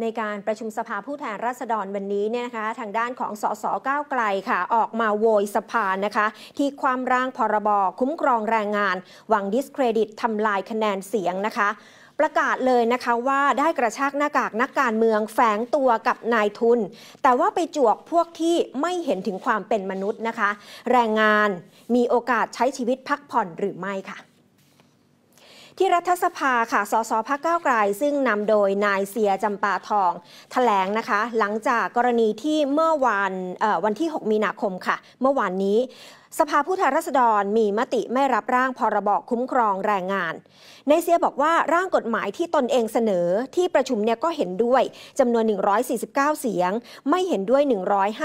ในการประชุมสภาผู้แทนราษฎรวันนี้เนี่ยนะคะทางด้านของสสก้าวไกลค่ะออกมาโวยสภานะคะที่ความร่างพรบคุ้มครองแรงงานหวังดิสเครดิตทำลายคะแนนเสียงนะคะประกาศเลยนะคะว่าได้กระชากหน้ากากนักการเมืองแฝงตัวกับนายทุนแต่ว่าไปจวกพวกที่ไม่เห็นถึงความเป็นมนุษย์นะคะแรงงานมีโอกาสใช้ชีวิตพักผ่อนหรือไม่ค่ะที่รัฐสภาค่ะสสพรรคก้าวไกลซึ่งนำโดยนายเสียจำปาทองแถลงนะคะหลังจากกรณีที่เมื่อวันที่6มีนาคมค่ะเมื่อวานนี้สภาผู้แทนราษฎรมีมติไม่รับร่างพรบคุ้มครองแรงงานนายเสียบอกว่าร่างกฎหมายที่ตนเองเสนอที่ประชุมเนี่ยก็เห็นด้วยจำนวน149เสียงไม่เห็นด้วย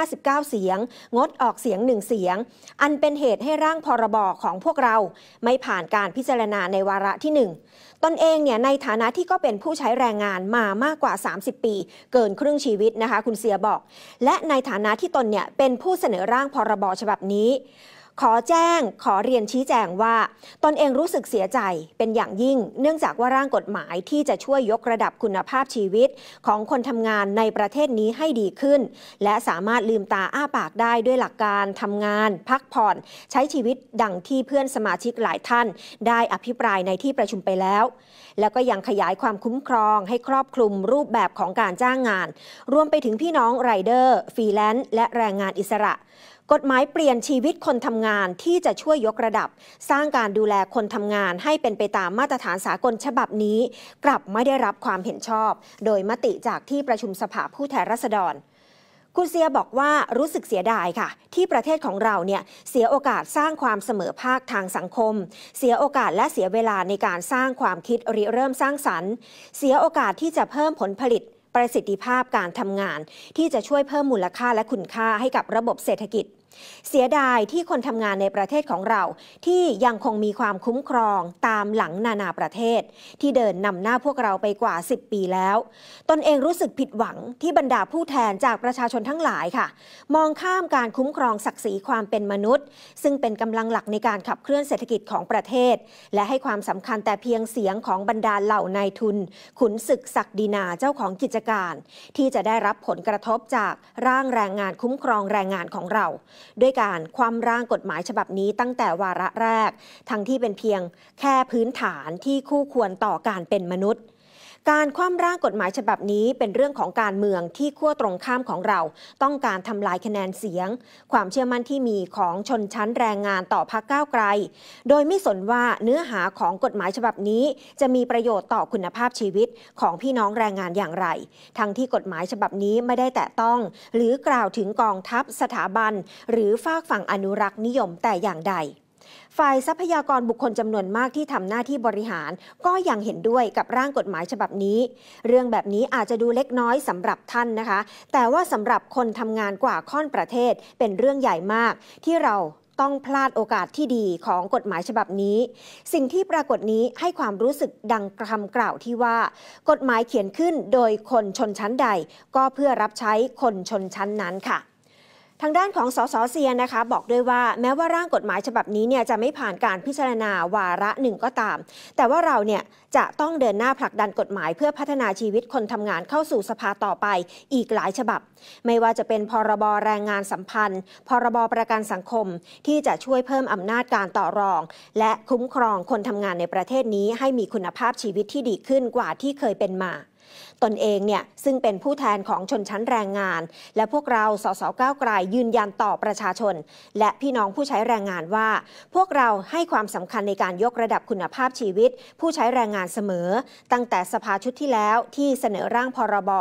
159เสียงงดออกเสียง1เสียงอันเป็นเหตุให้ร่างพรบของพวกเราไม่ผ่านการพิจารณาในวาระที่1ตนเองเนี่ยในฐานะที่ก็เป็นผู้ใช้แรงงานมามากกว่า30ปีเกินครึ่งชีวิตนะคะคุณเสียบอกและในฐานะที่ตนเนี่ยเป็นผู้เสนอร่างพรบฉบับนี้ขอเรียนชี้แจงว่าตนเองรู้สึกเสียใจเป็นอย่างยิ่งเนื่องจากว่าร่างกฎหมายที่จะช่วยยกระดับคุณภาพชีวิตของคนทำงานในประเทศนี้ให้ดีขึ้นและสามารถลืมตาอ้าปากได้ด้วยหลักการทำงานพักผ่อนใช้ชีวิตดังที่เพื่อนสมาชิกหลายท่านได้อภิปรายในที่ประชุมไปแล้วแล้วก็ยังขยายความคุ้มครองให้ครอบคลุมรูปแบบของการจ้างงานรวมไปถึงพี่น้องไรเดอร์ฟรีแลนซ์และแรงงานอิสระกฎหมายเปลี่ยนชีวิตคนทำงานที่จะช่วยยกระดับสร้างการดูแลคนทำงานให้เป็นไปตามมาตรฐานสากลฉบับนี้กลับไม่ได้รับความเห็นชอบโดยมติจากที่ประชุมสภาผู้แทนราษฎรคุณเสียบอกว่ารู้สึกเสียดายค่ะที่ประเทศของเราเนี่ยเสียโอกาสสร้างความเสมอภาคทางสังคมเสียโอกาสและเสียเวลาในการสร้างความคิดริเริ่มสร้างสรรค์เสียโอกาสที่จะเพิ่มผลผลิตประสิทธิภาพการทำงานที่จะช่วยเพิ่มมูลค่าและคุณค่าให้กับระบบเศรษฐกิจเสียดายที่คนทำงานในประเทศของเราที่ยังคงมีความคุ้มครองตามหลังนานาประเทศที่เดินนำหน้าพวกเราไปกว่า10ปีแล้วตนเองรู้สึกผิดหวังที่บรรดาผู้แทนจากประชาชนทั้งหลายค่ะมองข้ามการคุ้มครองศักดิ์ศรีความเป็นมนุษย์ซึ่งเป็นกำลังหลักในการขับเคลื่อนเศรษฐกิจของประเทศและให้ความสำคัญแต่เพียงเสียงของบรรดาเหล่านายทุนขุนศึกศักดินาเจ้าของกิจการที่จะได้รับผลกระทบจากร่างแรงงานคุ้มครองแรงงานของเราด้วยการคว่ำร่างกฎหมายฉบับนี้ตั้งแต่วาระแรกทั้งที่เป็นเพียงแค่พื้นฐานที่คู่ควรต่อการเป็นมนุษย์การคว่ำร่างกฎหมายฉบับนี้เป็นเรื่องของการเมืองที่ขั้วตรงข้ามของเราต้องการทำลายคะแนนเสียงความเชื่อมั่นที่มีของชนชั้นแรงงานต่อพรรคก้าวไกลโดยไม่สนว่าเนื้อหาของกฎหมายฉบับนี้จะมีประโยชน์ต่อคุณภาพชีวิตของพี่น้องแรงงานอย่างไรทั้งที่กฎหมายฉบับนี้ไม่ได้แตะต้องหรือกล่าวถึงกองทัพสถาบันหรือฝากฝั่งอนุรักษ์นิยมแต่อย่างใดฝ่ายทรัพยากรบุคคลจำนวนมากที่ทำหน้าที่บริหารก็ยังเห็นด้วยกับร่างกฎหมายฉบับนี้เรื่องแบบนี้อาจจะดูเล็กน้อยสำหรับท่านนะคะแต่ว่าสำหรับคนทำงานกว่าค่อนประเทศเป็นเรื่องใหญ่มากที่เราต้องพลาดโอกาสที่ดีของกฎหมายฉบับนี้สิ่งที่ปรากฏนี้ให้ความรู้สึกดังคำกล่าวที่ว่ากฎหมายเขียนขึ้นโดยคนชนชั้นใดก็เพื่อรับใช้คนชนชั้นนั้นค่ะทางด้านของสสเสียนะคะบอกด้วยว่าแม้ว่าร่างกฎหมายฉบับนี้เนี่ยจะไม่ผ่านการพิจารณาวาระหนึ่งก็ตามแต่ว่าเราเนี่ยจะต้องเดินหน้าผลักดันกฎหมายเพื่อพัฒนาชีวิตคนทำงานเข้าสู่สภาต่อไปอีกหลายฉบับไม่ว่าจะเป็นพรบแรงงานสัมพันธ์พรบประกันสังคมที่จะช่วยเพิ่มอำนาจการต่อรองและคุ้มครองคนทำงานในประเทศนี้ให้มีคุณภาพชีวิตที่ดีขึ้นกว่าที่เคยเป็นมาตนเองเนี่ยซึ่งเป็นผู้แทนของชนชั้นแรงงานและพวกเราสสก้าวไกลยืนยันต่อประชาชนและพี่น้องผู้ใช้แรงงานว่าพวกเราให้ความสำคัญในการยกระดับคุณภาพชีวิตผู้ใช้แรงงานเสมอตั้งแต่สภาชุดที่แล้วที่เสนอร่างพรบ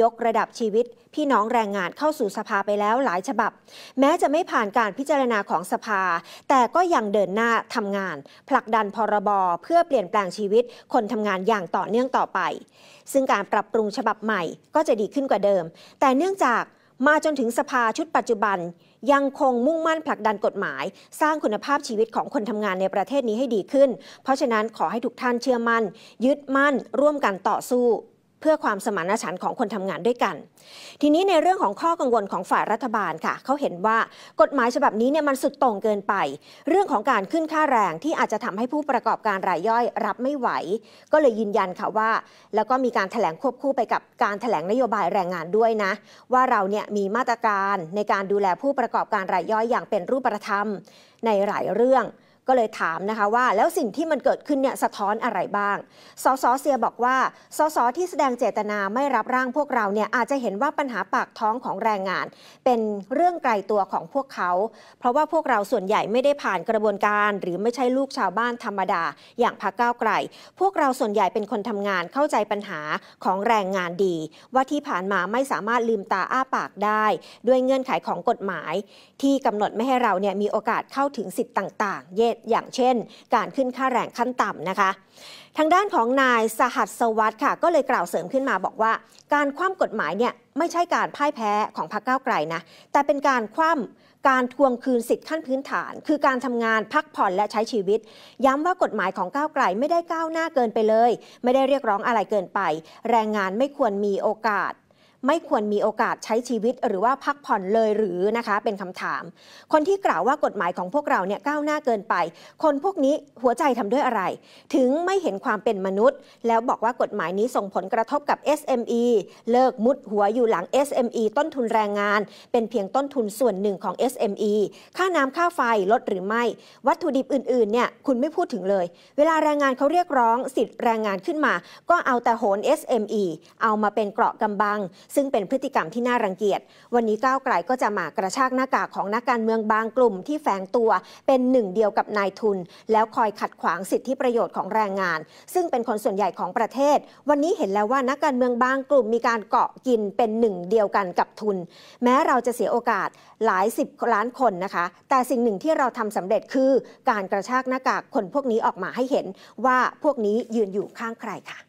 ยกระดับชีวิตพี่น้องแรงงานเข้าสู่สภาไปแล้วหลายฉบับแม้จะไม่ผ่านการพิจารณาของสภาแต่ก็ยังเดินหน้าทำงานผลักดันพรบเพื่อเปลี่ยนแปลงชีวิตคนทำงานอย่างต่อเนื่องต่อไปซึ่งการปรับปรุงฉบับใหม่ก็จะดีขึ้นกว่าเดิมแต่เนื่องจากมาจนถึงสภาชุดปัจจุบันยังคงมุ่งมั่นผลักดันกฎหมายสร้างคุณภาพชีวิตของคนทำงานในประเทศนี้ให้ดีขึ้นเพราะฉะนั้นขอให้ทุกท่านเชื่อมั่นยึดมั่นร่วมกันต่อสู้ พื่อความสมานฉันท์ของคนทำงานด้วยกันทีนี้ในเรื่องของข้อกังวลของฝ่ายรัฐบาลค่ะเขาเห็นว่ากฎหมายฉบับนี้เนี่ยมันสุดโต่งเกินไปเรื่องของการขึ้นค่าแรงที่อาจจะทำให้ผู้ประกอบการรายย่อยรับไม่ไหวก็เลยยืนยันค่ะว่าแล้วก็มีการแถลงควบคู่ไปกับการแถลงนโยบายแรงงานด้วยนะว่าเราเนี่ยมีมาตรการในการดูแลผู้ประกอบการรายย่อยอย่างเป็นรูปธรรมในหลายเรื่องก็เลยถามนะคะว่าแล้วสิ่งที่มันเกิดขึ้นเนี่ยสะท้อนอะไรบ้างสสเสียบอกว่าสสที่แสดงเจตนาไม่รับร่างพวกเราเนี่ยอาจจะเห็นว่าปัญหาปากท้องของแรงงานเป็นเรื่องไกลตัวของพวกเขาเพราะว่าพวกเราส่วนใหญ่ไม่ได้ผ่านกระบวนการหรือไม่ใช่ลูกชาวบ้านธรรมดาอย่างพรรคก้าวไกลพวกเราส่วนใหญ่เป็นคนทำงานเข้าใจปัญหาของแรงงานดีว่าที่ผ่านมาไม่สามารถลืมตาอ้าปากได้ด้วยเงื่อนไขของกฎหมายที่กำหนดไม่ให้เราเนี่ยมีโอกาสเข้าถึงสิทธิ์ต่างๆอย่างเช่นการขึ้นค่าแรงขั้นต่ำนะคะทางด้านของนายสหัสวัสดิ์ค่ะก็เลยกล่าวเสริมขึ้นมาบอกว่าการคว่ำกฎหมายเนี่ยไม่ใช่การพ่ายแพ้ของพรรคก้าวไกลนะแต่เป็นการคว่ำการทวงคืนสิทธิขั้นพื้นฐานคือการทำงานพักผ่อนและใช้ชีวิตย้ำว่ากฎหมายของก้าวไกลไม่ได้ก้าวหน้าเกินไปเลยไม่ได้เรียกร้องอะไรเกินไปแรงงานไม่ควรมีโอกาสใช้ชีวิตหรือว่าพักผ่อนเลยหรือนะคะเป็นคำถามคนที่กล่าวว่ากฎหมายของพวกเราเนี่ยก้าวหน้าเกินไปคนพวกนี้หัวใจทำด้วยอะไรถึงไม่เห็นความเป็นมนุษย์แล้วบอกว่ากฎหมายนี้ส่งผลกระทบกับ SME เลิกมุดหัวอยู่หลัง SME ต้นทุนแรงงานเป็นเพียงต้นทุนส่วนหนึ่งของ SME ค่าน้ำค่าไฟลดหรือไม่วัตถุดิบอื่นๆเนี่ยคุณไม่พูดถึงเลยเวลาแรงงานเขาเรียกร้องสิทธิแรงงานขึ้นมาก็เอาแต่โหน SME เอามาเป็นเกราะกำบังซึ่งเป็นพฤติกรรมที่น่ารังเกียจวันนี้ก้าวไกลก็จะมากระชากหน้ากากของนักการเมืองบางกลุ่มที่แฝงตัวเป็นหนึ่งเดียวกับนายทุนแล้วคอยขัดขวางสิทธิประโยชน์ของแรงงานซึ่งเป็นคนส่วนใหญ่ของประเทศวันนี้เห็นแล้วว่านักการเมืองบางกลุ่มมีการเกาะกินเป็นหนึ่งเดียวกันกับทุนแม้เราจะเสียโอกาสหลายสิบล้านคนนะคะแต่สิ่งหนึ่งที่เราทำสำเร็จคือการกระชากหน้ากากคนพวกนี้ออกมาให้เห็นว่าพวกนี้ยืนอยู่ข้างใครค่ะ